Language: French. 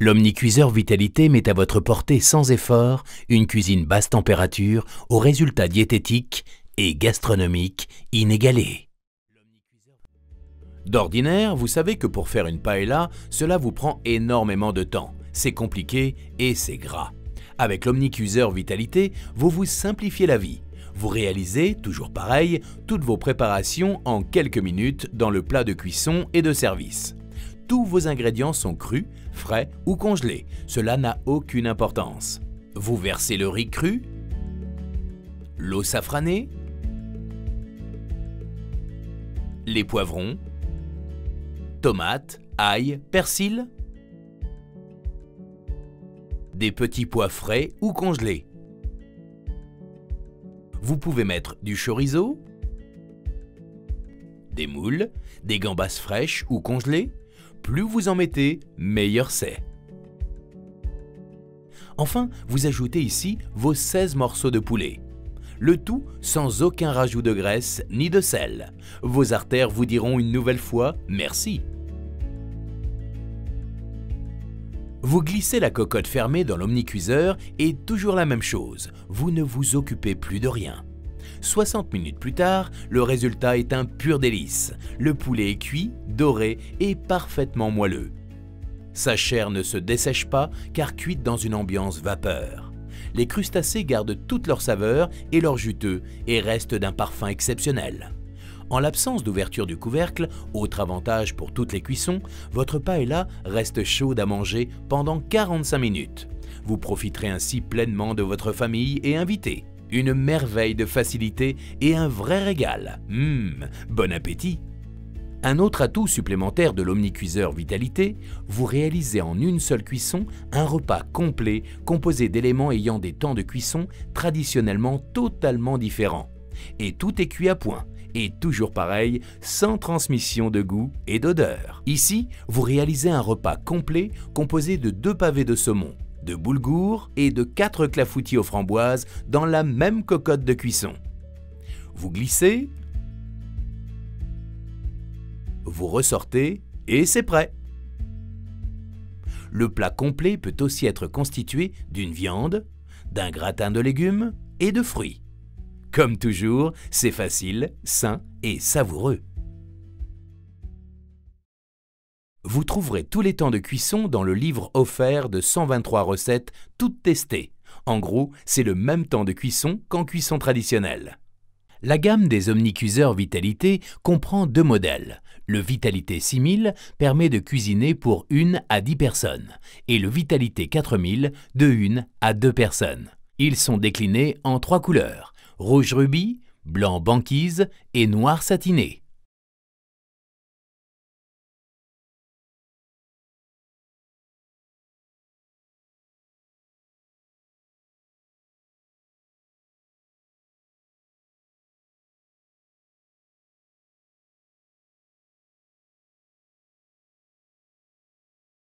L'Omnicuiseur Vitalité met à votre portée sans effort une cuisine basse température aux résultats diététiques et gastronomiques inégalés. D'ordinaire, vous savez que pour faire une paella, cela vous prend énormément de temps. C'est compliqué et c'est gras. Avec l'Omnicuiseur Vitalité, vous vous simplifiez la vie. Vous réalisez, toujours pareil, toutes vos préparations en quelques minutes dans le plat de cuisson et de service. Tous vos ingrédients sont crus, frais ou congelés. Cela n'a aucune importance. Vous versez le riz cru, l'eau safranée, les poivrons, tomates, ail, persil, des petits pois frais ou congelés. Vous pouvez mettre du chorizo, des moules, des gambas fraîches ou congelées. Plus vous en mettez, meilleur c'est. Enfin, vous ajoutez ici vos 16 morceaux de poulet. Le tout sans aucun rajout de graisse ni de sel. Vos artères vous diront une nouvelle fois merci. Vous glissez la cocotte fermée dans l'omnicuiseur et toujours la même chose, vous ne vous occupez plus de rien. 60 minutes plus tard, le résultat est un pur délice. Le poulet est cuit, doré et parfaitement moelleux. Sa chair ne se dessèche pas car cuite dans une ambiance vapeur. Les crustacés gardent toute leur saveur et leur juteux et restent d'un parfum exceptionnel. En l'absence d'ouverture du couvercle, autre avantage pour toutes les cuissons, votre paella reste chaude à manger pendant 45 minutes. Vous profiterez ainsi pleinement de votre famille et invités. Une merveille de facilité et un vrai régal. Bon appétit! Un autre atout supplémentaire de l'Omnicuiseur Vitalité, vous réalisez en une seule cuisson un repas complet composé d'éléments ayant des temps de cuisson traditionnellement totalement différents. Et tout est cuit à point. Et toujours pareil, sans transmission de goût et d'odeur. Ici, vous réalisez un repas complet composé de 2 pavés de saumon, de boulgour et de 4 clafoutis aux framboises dans la même cocotte de cuisson. Vous glissez, vous ressortez et c'est prêt. Le plat complet peut aussi être constitué d'une viande, d'un gratin de légumes et de fruits. Comme toujours, c'est facile, sain et savoureux. Vous trouverez tous les temps de cuisson dans le livre offert de 123 recettes toutes testées. En gros, c'est le même temps de cuisson qu'en cuisson traditionnelle. La gamme des Omnicuiseurs Vitalité comprend 2 modèles. Le Vitalité 6000 permet de cuisiner pour 1 à 10 personnes et le Vitalité 4000 de 1 à 2 personnes. Ils sont déclinés en 3 couleurs. Rouge rubis, blanc banquise et noir satiné.